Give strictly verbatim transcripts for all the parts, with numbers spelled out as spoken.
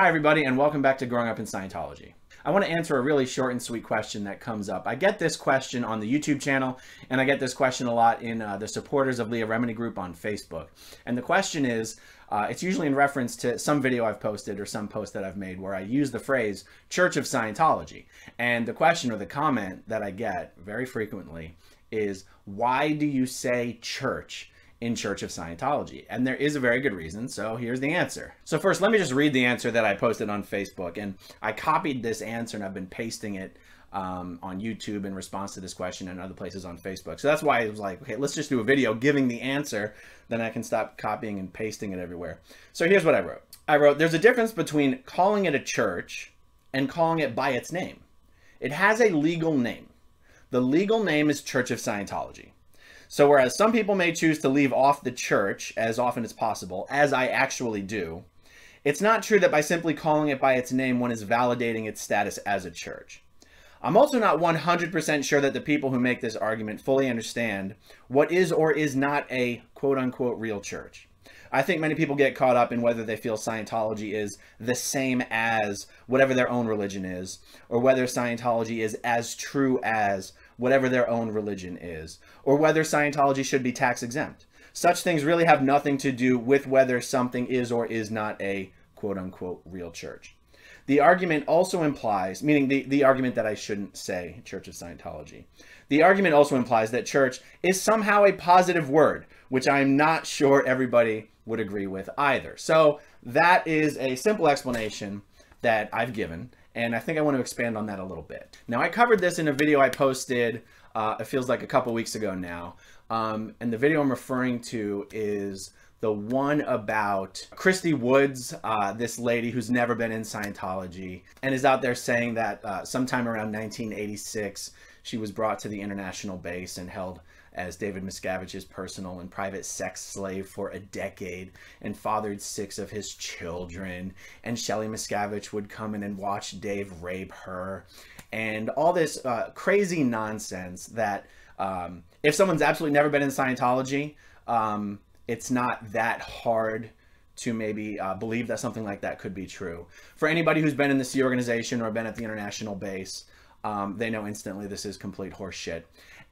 Hi, everybody, and welcome back to Growing Up in Scientology. I want to answer a really short and sweet question that comes up. I get this question on the YouTube channel, and I get this question a lot in uh, the Supporters of Leah Remini group on Facebook. And the question is, uh, it's usually in reference to some video I've posted or some post that I've made where I use the phrase Church of Scientology. And the question or the comment that I get very frequently is, why do you say church in Church of Scientology? And there is a very good reason, so here's the answer. So first, let me just read the answer that I posted on Facebook, and I copied this answer and I've been pasting it um, on YouTube in response to this question and other places on Facebook. So that's why I was like, okay, let's just do a video giving the answer, then I can stop copying and pasting it everywhere. So here's what I wrote. I wrote, there's a difference between calling it a church and calling it by its name. It has a legal name. The legal name is Church of Scientology. So whereas some people may choose to leave off the church as often as possible, as I actually do, it's not true that by simply calling it by its name, one is validating its status as a church. I'm also not one hundred percent sure that the people who make this argument fully understand what is or is not a quote-unquote real church. I think many people get caught up in whether they feel Scientology is the same as whatever their own religion is, or whether Scientology is as true as whatever their own religion is, or whether Scientology should be tax exempt. Such things really have nothing to do with whether something is or is not a quote-unquote real church. The argument also implies, meaning the, the argument that I shouldn't say Church of Scientology, the argument also implies that church is somehow a positive word, which I'm not sure everybody would agree with either. So that is a simple explanation that I've given, and I think I want to expand on that a little bit. Now, I covered this in a video I posted, uh, it feels like a couple weeks ago now, um, and the video I'm referring to is the one about Christy Woods, uh, this lady who's never been in Scientology, and is out there saying that uh, sometime around nineteen eighty-six, she was brought to the international base and held as David Miscavige's personal and private sex slave for a decade, and fathered six of his children, and Shelley Miscavige would come in and watch Dave rape her, and all this uh, crazy nonsense that um, if someone's absolutely never been in Scientology, um, it's not that hard to maybe uh, believe that something like that could be true. For anybody who's been in the Sea Organization or been at the international base, um, they know instantly this is complete horseshit.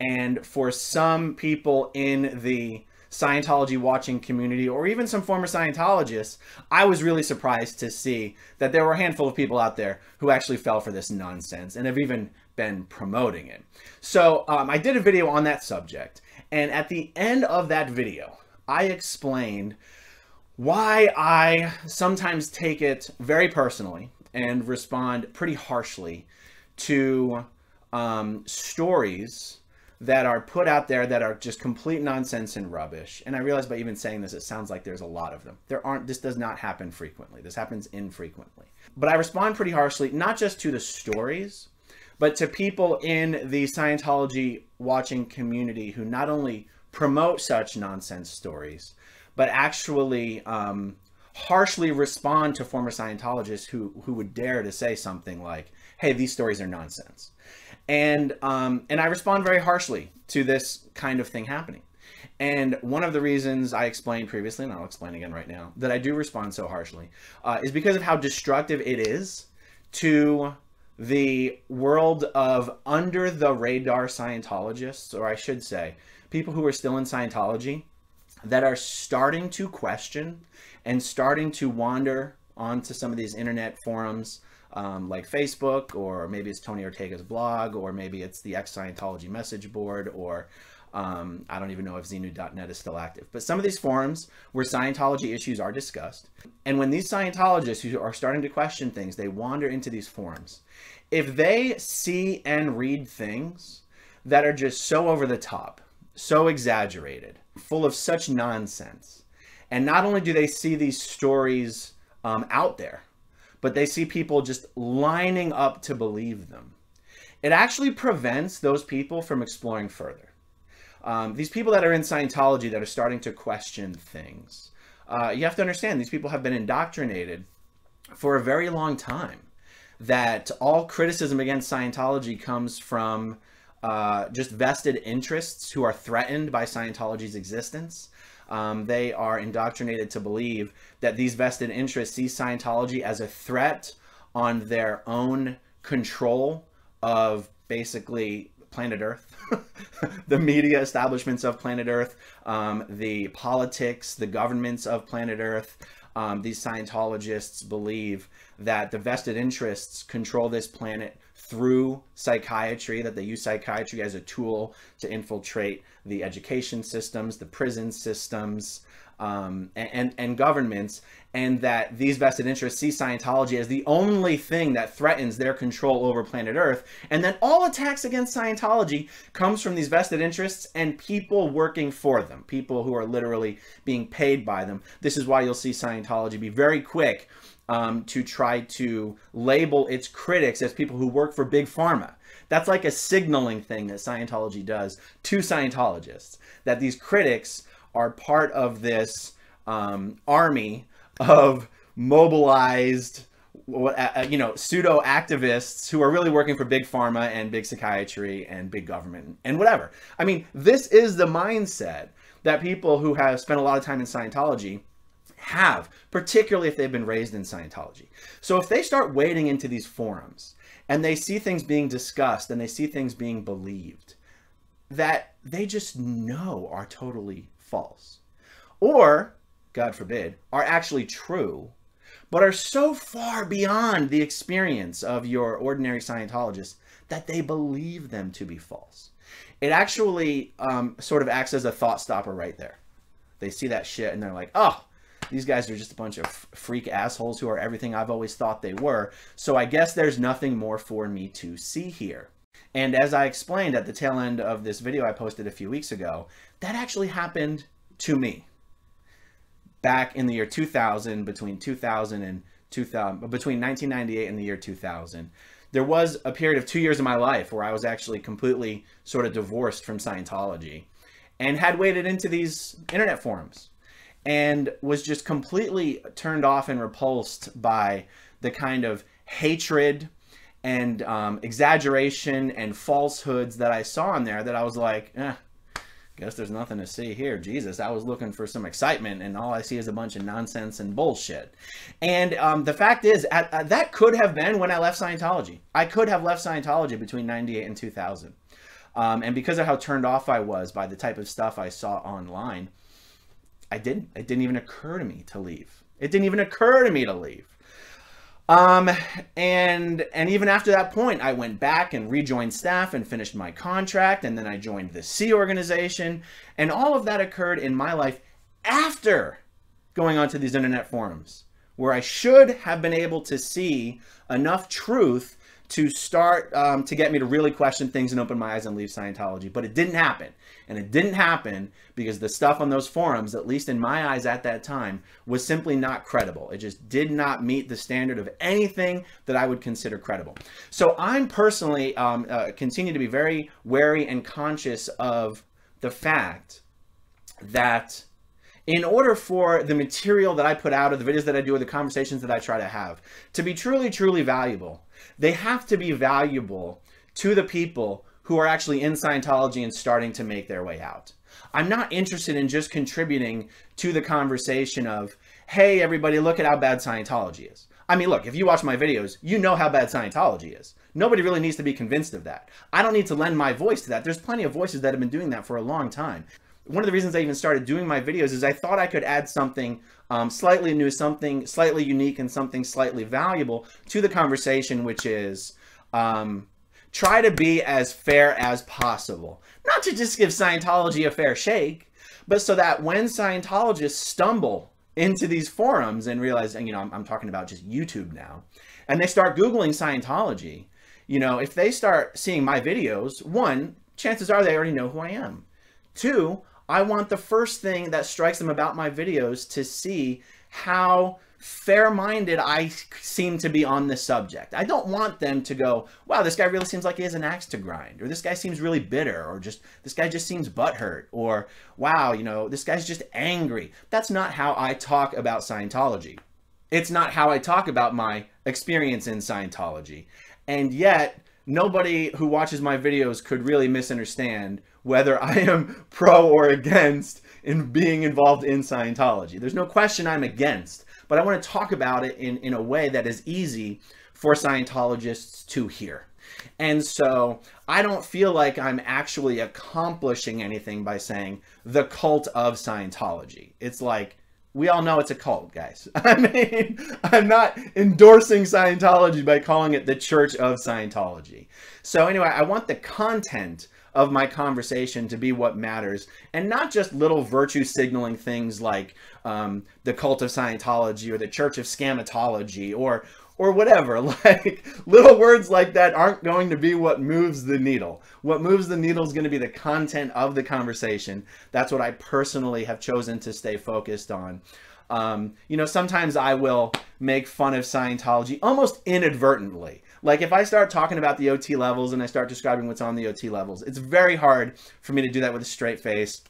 And for some people in the Scientology watching community, or even some former Scientologists, I was really surprised to see that there were a handful of people out there who actually fell for this nonsense and have even been promoting it. So um, I did a video on that subject, and at the end of that video, I explained why I sometimes take it very personally and respond pretty harshly to um, stories that are put out there that are just complete nonsense and rubbish. And I realize by even saying this, it sounds like there's a lot of them. There aren't, this does not happen frequently. This happens infrequently. But I respond pretty harshly, not just to the stories, but to people in the Scientology watching community who not only promote such nonsense stories, but actually um, harshly respond to former Scientologists who, who would dare to say something like, hey, these stories are nonsense. And, um, and I respond very harshly to this kind of thing happening. And one of the reasons I explained previously, and I'll explain again right now, that I do respond so harshly uh, is because of how destructive it is to the world of under-the-radar Scientologists, or I should say, people who are still in Scientology that are starting to question and starting to wander onto some of these internet forums Um, like Facebook, or maybe it's Tony Ortega's blog, or maybe it's the ex-Scientology message board, or um, I don't even know if Xenu dot net is still active. But some of these forums where Scientology issues are discussed, and when these Scientologists who are starting to question things, they wander into these forums. If they see and read things that are just so over the top, so exaggerated, full of such nonsense, and not only do they see these stories um, out there, but they see people just lining up to believe them, it actually prevents those people from exploring further. Um, these people that are in Scientology that are starting to question things, uh, you have to understand these people have been indoctrinated for a very long time, that all criticism against Scientology comes from uh, just vested interests who are threatened by Scientology's existence. Um, they are indoctrinated to believe that these vested interests see Scientology as a threat on their own control of basically planet Earth, the media establishments of planet Earth, um, the politics, the governments of planet Earth. Um, these Scientologists believe that the vested interests control this planet through psychiatry, that they use psychiatry as a tool to infiltrate the education systems, the prison systems, um, and, and, and governments, and that these vested interests see Scientology as the only thing that threatens their control over planet Earth, and that all attacks against Scientology comes from these vested interests and people working for them, people who are literally being paid by them. This is why you'll see Scientology be very quick Um, to try to label its critics as people who work for Big Pharma. That's like a signaling thing that Scientology does to Scientologists, that these critics are part of this um, army of mobilized, you know, pseudo-activists who are really working for Big Pharma and big psychiatry and big government and whatever. I mean, this is the mindset that people who have spent a lot of time in Scientology have, particularly if they've been raised in Scientology. So if they start wading into these forums and they see things being discussed and they see things being believed that they just know are totally false, or God forbid, are actually true, but are so far beyond the experience of your ordinary Scientologist that they believe them to be false, it actually um, sort of acts as a thought stopper right there. They see that shit and they're like, oh, these guys are just a bunch of freak assholes who are everything I've always thought they were, so I guess there's nothing more for me to see here. And as I explained at the tail end of this video I posted a few weeks ago, that actually happened to me. Back in the year two thousand, between two thousand and two thousand, between nineteen ninety-eight and the year two thousand, there was a period of two years of my life where I was actually completely sort of divorced from Scientology and had waded into these internet forums and was just completely turned off and repulsed by the kind of hatred and um, exaggeration and falsehoods that I saw on there, that I was like, eh, guess there's nothing to see here. Jesus, I was looking for some excitement and all I see is a bunch of nonsense and bullshit. And um, the fact is, at, uh, that could have been when I left Scientology. I could have left Scientology between ninety-eight and two thousand. Um, and because of how turned off I was by the type of stuff I saw online, I didn't. It didn't even occur to me to leave. It didn't even occur to me to leave. Um, and and even after that point, I went back and rejoined staff and finished my contract, and then I joined the Sea Organization, and all of that occurred in my life after going onto these internet forums, where I should have been able to see enough truth to start um, to get me to really question things and open my eyes and leave Scientology. But it didn't happen. And it didn't happen because the stuff on those forums, at least in my eyes at that time, was simply not credible. It just did not meet the standard of anything that I would consider credible. So I'm personally um, uh, continue to be very wary and conscious of the fact that in order for the material that I put out, or the videos that I do, or the conversations that I try to have, to be truly, truly valuable, they have to be valuable to the people who are actually in Scientology and starting to make their way out. I'm not interested in just contributing to the conversation of, hey, everybody, look at how bad Scientology is. I mean, look, if you watch my videos, you know how bad Scientology is. Nobody really needs to be convinced of that. I don't need to lend my voice to that. There's plenty of voices that have been doing that for a long time. One of the reasons I even started doing my videos is I thought I could add something um, slightly new, something slightly unique, and something slightly valuable to the conversation, which is um, try to be as fair as possible. Not to just give Scientology a fair shake, but so that when Scientologists stumble into these forums and realize, and you know, I'm, I'm talking about just YouTube now, and they start Googling Scientology, you know, if they start seeing my videos, one, chances are they already know who I am. Two, I want the first thing that strikes them about my videos to see how fair-minded I seem to be on this subject. I don't want them to go, wow, this guy really seems like he has an axe to grind, or this guy seems really bitter, or just this guy just seems butthurt, or wow, you know, this guy's just angry. That's not how I talk about Scientology. It's not how I talk about my experience in Scientology. And yet, nobody who watches my videos could really misunderstand whether I am pro or against in being involved in Scientology. There's no question I'm against, but I want to talk about it in, in a way that is easy for Scientologists to hear. And so I don't feel like I'm actually accomplishing anything by saying the cult of Scientology. It's like, we all know it's a cult, guys. I mean, I'm not endorsing Scientology by calling it the Church of Scientology. So anyway, I want the content of my conversation to be what matters, and not just little virtue signaling things like um, the cult of Scientology or the Church of Scamatology or or whatever. Like, little words like that aren't going to be what moves the needle. What moves the needle is going to be the content of the conversation. That's what I personally have chosen to stay focused on. Um, you know, sometimes I will make fun of Scientology almost inadvertently. Like, if I start talking about the O T levels and I start describing what's on the O T levels, it's very hard for me to do that with a straight face,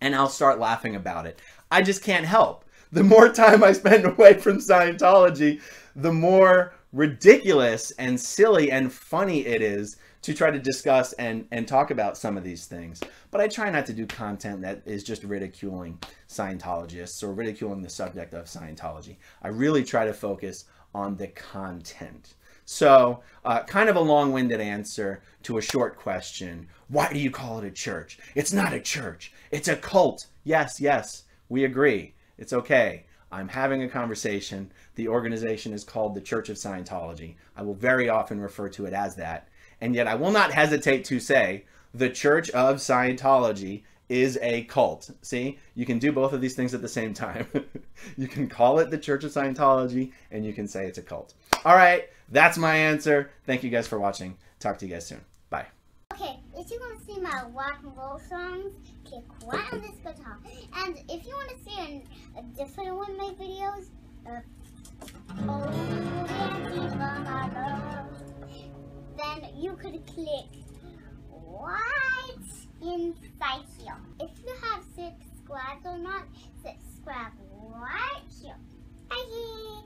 and I'll start laughing about it. I just can't help. The more time I spend away from Scientology, the more ridiculous and silly and funny it is to try to discuss and, and talk about some of these things. But I try not to do content that is just ridiculing Scientologists or ridiculing the subject of Scientology. I really try to focus on the content. So uh, kind of a long-winded answer to a short question. Why do you call it a church? It's not a church. It's a cult. Yes, yes, we agree. It's okay. I'm having a conversation. The organization is called the Church of Scientology. I will very often refer to it as that. And yet I will not hesitate to say the Church of Scientology is a cult. See, you can do both of these things at the same time. You can call it the Church of Scientology and you can say it's a cult. All right, that's my answer. Thank you guys for watching. Talk to you guys soon. Bye. Okay, if you want to see my rock and roll songs, click right on this guitar. And if you want to see an, a different one of my videos, uh, then you could click right inside here. If you have subscribed or not, subscribe right here. Bye!